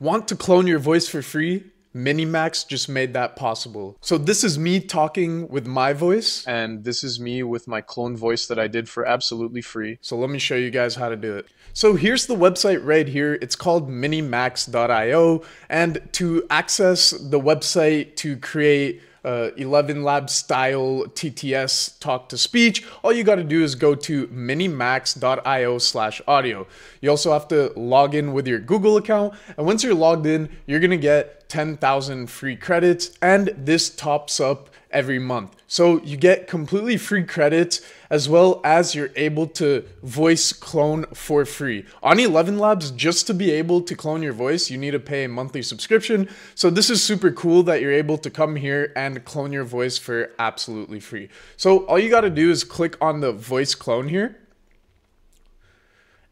Want to clone your voice for free? Minimax just made that possible. So this is me talking with my voice, and this is me with my clone voice that I did for absolutely free. So let me show you guys how to do it. So here's the website right here. It's called minimax.io, and to access the website to create ElevenLabs style TTS talk to speech, all you got to do is go to minimax.io/audio. You also have to log in with your Google account, and once you're logged in, you're gonna get 10,000 free credits, and this tops up every month. So you get completely free credits, as well as you're able to voice clone for free. On ElevenLabs, just to be able to clone your voice, you need to pay a monthly subscription. So this is super cool that you're able to come here and clone your voice for absolutely free. So all you gotta do is click on the voice clone here.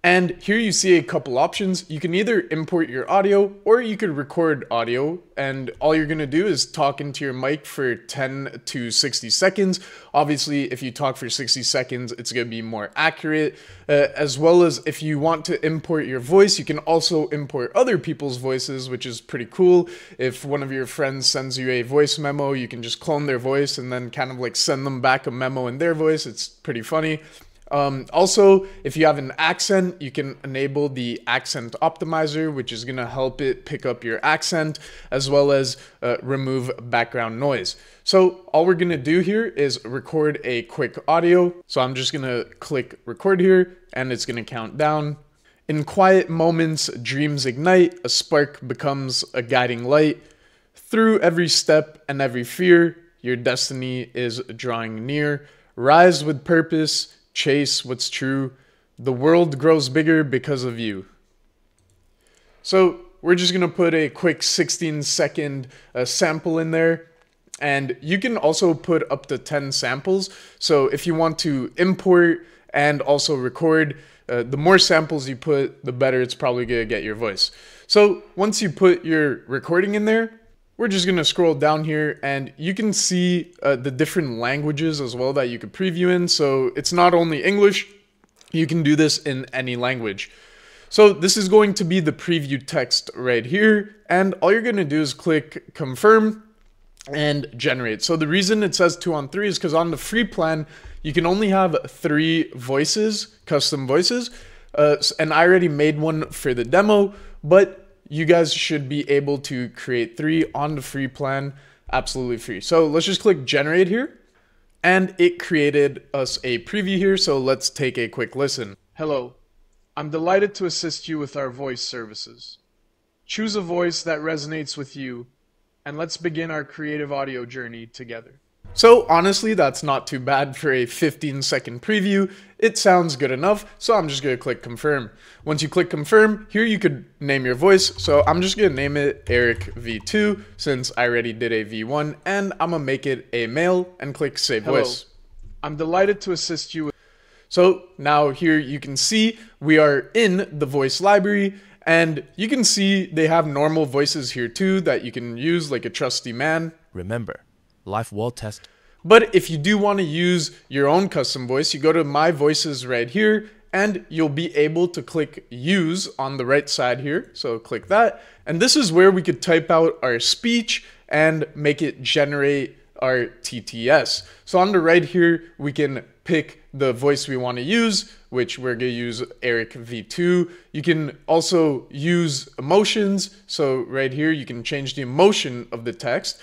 And here you see a couple options. You can either import your audio, or you could record audio, and all you're gonna do is talk into your mic for 10 to 60 seconds. Obviously, if you talk for 60 seconds, it's gonna be more accurate, as well as if you want to import your voice, you can also import other people's voices, which is pretty cool. If one of your friends sends you a voice memo, you can just clone their voice and then kind of like send them back a memo in their voice. It's pretty funny. Also, if you have an accent, you can enable the accent optimizer, which is gonna help it pick up your accent, as well as remove background noise. So all we're gonna do here is record a quick audio. So I'm just gonna click record here, and it's gonna count down. In quiet moments, dreams ignite, a spark becomes a guiding light. Through every step and every fear, your destiny is drawing near. Rise with purpose, chase what's true. The world grows bigger because of you. So we're just gonna put a quick 16-second sample in there, and you can also put up to 10 samples. So if you want to import and also record, the more samples you put, the better it's probably gonna get your voice. So once you put your recording in there, we're just gonna scroll down here, and you can see the different languages as well that you could preview in. So it's not only English, you can do this in any language. So this is going to be the preview text right here, and all you're gonna do is click confirm and generate. So the reason it says 2 on 3 is because on the free plan, you can only have 3 voices, custom voices, and I already made one for the demo, but you guys should be able to create 3 on the free plan, absolutely free. So let's just click generate here, and it created us a preview here. So let's take a quick listen. Hello, I'm delighted to assist you with our voice services. Choose a voice that resonates with you, and let's begin our creative audio journey together. So honestly, that's not too bad for a 15-second preview. It sounds good enough, so I'm just gonna click confirm. Once you click confirm, here you could name your voice. So I'm just gonna name it Eric V2, since I already did a V1, and I'm gonna make it a male and click save voice. I'm delighted to assist you. So now here you can see we are in the voice library, and you can see they have normal voices here too that you can use, like a trusty man. Remember, life wall test. But if you do want to use your own custom voice, you go to my voices right here, and you'll be able to click use on the right side here. So click that, and this is where we could type out our speech and make it generate our TTS. So on the right here, we can pick the voice we want to use, which we're going to use Eric V2. You can also use emotions. So right here, you can change the emotion of the text.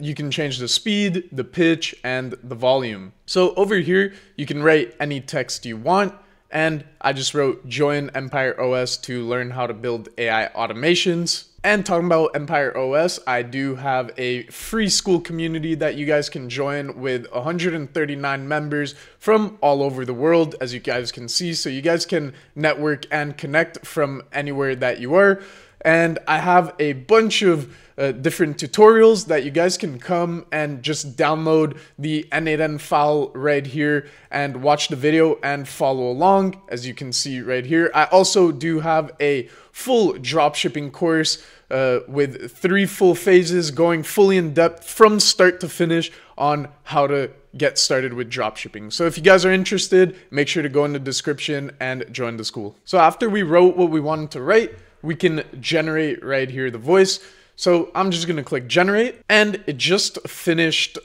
You can change the speed, the pitch, and the volume. So over here, you can write any text you want. And I just wrote join Empire OS to learn how to build AI automations. And talking about Empire OS, I do have a free school community that you guys can join with 139 members from all over the world, as you guys can see. So you guys can network and connect from anywhere that you are. And I have a bunch of different tutorials that you guys can come and just download the N8N file right here and watch the video and follow along, as you can see right here. I also do have a full dropshipping course with 3 full phases, going fully in depth from start to finish on how to get started with dropshipping. So if you guys are interested, make sure to go in the description and join the school. So after we wrote what we wanted to write, we can generate right here the voice. So I'm just gonna click generate, and it just finished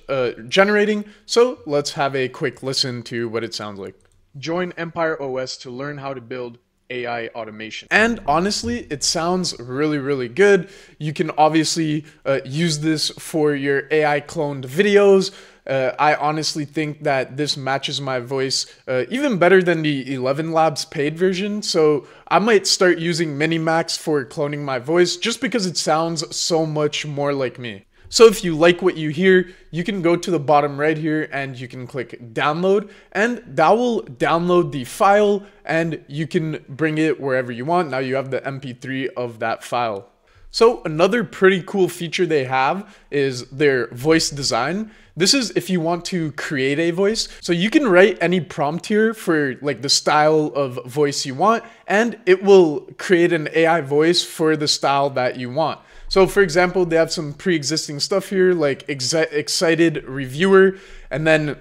generating. So let's have a quick listen to what it sounds like. Join Empire OS to learn how to build AI automation. And honestly, it sounds really, really good. You can obviously use this for your AI cloned videos. I honestly think that this matches my voice even better than the ElevenLabs paid version. So I might start using Minimax for cloning my voice just because it sounds so much more like me. So if you like what you hear, you can go to the bottom right here and you can click download, and that will download the file and you can bring it wherever you want. Now you have the MP3 of that file. So another pretty cool feature they have is their voice design. This is if you want to create a voice. So you can write any prompt here for like the style of voice you want, and it will create an AI voice for the style that you want. So for example, they have some pre-existing stuff here like excited reviewer, and then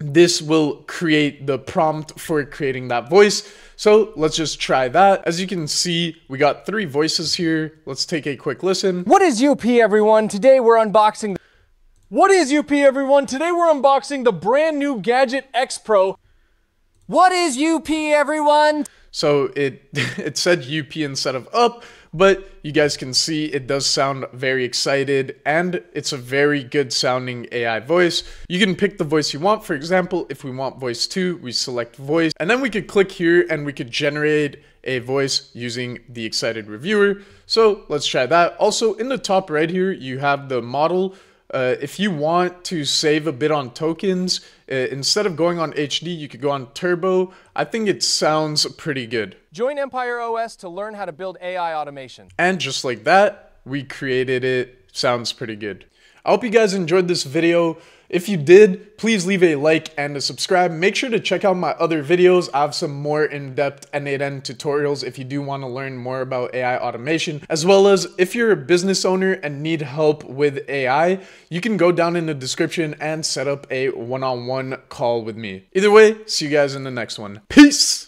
this will create the prompt for creating that voice. So let's just try that. As you can see, we got three voices here. Let's take a quick listen. What is UP, everyone? Today we're unboxing... What is UP, everyone? Today we're unboxing the brand new Gadget X Pro. What is UP, everyone? So it said UP instead of up, but you guys can see it does sound very excited, and it's a very good sounding AI voice. You can pick the voice you want. For example, if we want voice 2, we select voice, and then we could click here and we could generate a voice using the excited reviewer. So let's try that. Also in the top right here, you have the model. If you want to save a bit on tokens, instead of going on HD, you could go on turbo. I think it sounds pretty good. Join Empire OS to learn how to build AI automation. And just like that, we created it. Sounds pretty good. I hope you guys enjoyed this video. If you did, please leave a like and a subscribe. Make sure to check out my other videos. I have some more in-depth N8N tutorials if you do want to learn more about AI automation, as well as if you're a business owner and need help with AI, you can go down in the description and set up a one-on-one call with me. Either way, see you guys in the next one. Peace!